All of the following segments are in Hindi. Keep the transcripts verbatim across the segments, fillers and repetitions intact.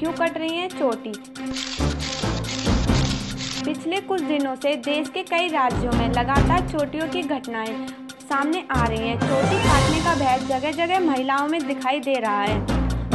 क्यों कट रही है चोटी। पिछले कुछ दिनों से देश के कई राज्यों में लगातार चोटियों की घटनाएं सामने आ रही हैं। चोटी काटने का भय जगह जगह महिलाओं में दिखाई दे रहा है।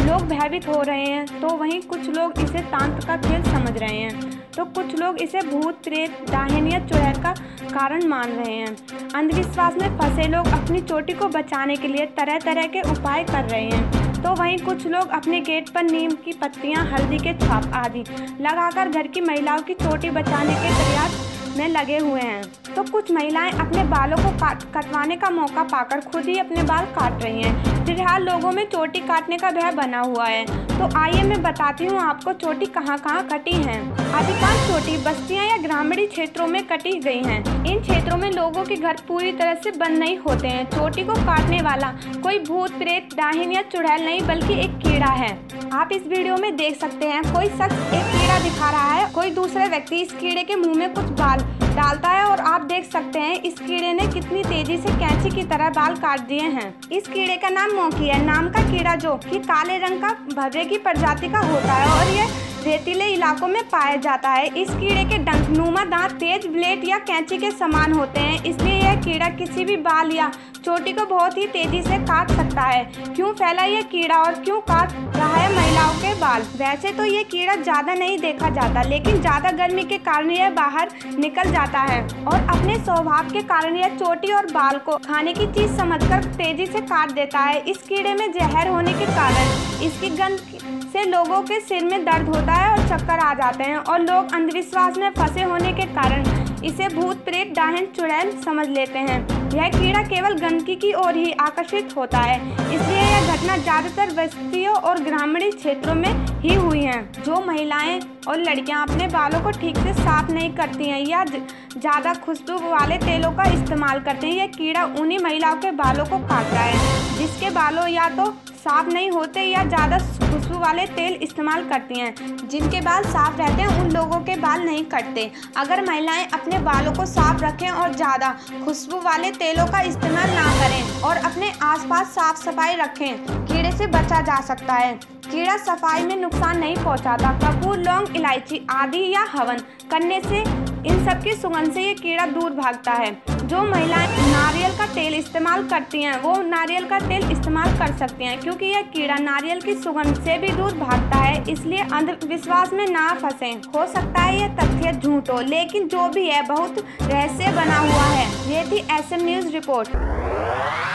लोग भयभीत हो रहे हैं तो वहीं कुछ लोग इसे तांत्रिक का खेल समझ रहे हैं, तो कुछ लोग इसे भूत प्रेत डाहनिया चुड़ैल का कारण मान रहे हैं। अंधविश्वास में फंसे लोग अपनी चोटी को बचाने के लिए तरह तरह के उपाय कर रहे हैं, तो वहीं कुछ लोग अपने गेट पर नीम की पत्तियां, हल्दी के छाप आदि लगाकर घर की महिलाओं की चोटी बचाने के प्रयास में लगे हुए हैं। तो कुछ महिलाएं अपने बालों को कटवाने का मौका पाकर खुद ही अपने बाल काट रही हैं। फिलहाल लोगों में चोटी काटने का भय बना हुआ है। तो आइए मैं बताती हूँ आपको चोटी कहाँ कहाँ कटी हैं। अधिकांश चोटी बस्तियाँ या ग्रामीण क्षेत्रों में कटी गई हैं। इन क्षेत्रों में लोगों के घर पूरी तरह से बंद नहीं होते हैं। चोटी को काटने वाला कोई भूत प्रेत डाहिन या चुड़ैल नहीं बल्कि एक कीड़ा है। आप इस वीडियो में देख सकते हैं कोई शख्स एक कीड़ा दिखा रहा है, कोई दूसरा व्यक्ति इस कीड़े के मुँह में कुछ बाल डालता है और आप देख सकते हैं इस कीड़े ने कितनी तेजी से कैंची की तरह बाल काट दिए हैं। इस कीड़े का नाम मोंकी है। नाम का कीड़ा जो कि काले रंग का भवरे की प्रजाति का होता है और यह रेतीले इलाकों में पाया जाता है। इस कीड़े के डंकनुमा दांत तेज ब्लेड या कैंची के समान होते हैं, इसलिए यह कीड़ा किसी भी बाल या चोटी को बहुत ही तेजी से काट सकता है। क्यों फैला यह कीड़ा और क्यों काट रहा है महिलाओं के बाल? वैसे तो यह कीड़ा ज्यादा नहीं देखा जाता, लेकिन ज्यादा गर्मी के कारण यह बाहर निकल जाता है और अपने स्वभाव के कारण यह चोटी और बाल को खाने की चीज समझकर तेजी से काट देता है। इस कीड़े में जहर होने के कारण इसकी गंध से लोगों के सिर में दर्द होता है और चक्कर आ जाते हैं और लोग अंधविश्वास में फंसे होने के कारण इसे भूत प्रेत डाहन चुड़ैल समझ लेते हैं। यह कीड़ा केवल गंदगी की ओर ही आकर्षित होता है, इसलिए यह घटना ज्यादातर बस्तियों और ग्रामीण क्षेत्रों में ही हुई है। जो महिलाएं और लड़कियां अपने बालों को ठीक से साफ नहीं करती हैं या ज़्यादा खुशबू वाले तेलों का इस्तेमाल करती हैं, यह कीड़ा उन्हीं महिलाओं के बालों को काटता है जिसके बालों या तो साफ नहीं होते या ज़्यादा खुशबू वाले तेल इस्तेमाल करती हैं। जिनके बाल साफ रहते हैं उन लोगों के बाल नहीं कटते। अगर महिलाएं अपने बालों को साफ रखें और ज़्यादा खुशबू वाले तेलों का इस्तेमाल ना करें और अपने आसपास साफ सफाई रखें, कीड़े से बचा जा सकता है। कीड़ा सफाई में नुकसान नहीं पहुंचाता। कपूर, लौंग, इलायची आदि या हवन करने से इन सब की सुगंध से ये कीड़ा दूर भागता है। जो महिलाएं नारियल का तेल इस्तेमाल करती हैं वो नारियल का तेल इस्तेमाल कर सकती हैं, क्योंकि यह कीड़ा नारियल की सुगंध से भी दूर भागता है। इसलिए अंधविश्वास में ना फंसें। हो सकता है यह तथ्य झूठ हो, लेकिन जो भी है बहुत रहस्य बना हुआ है। ये थी एस एम न्यूज़ रिपोर्ट।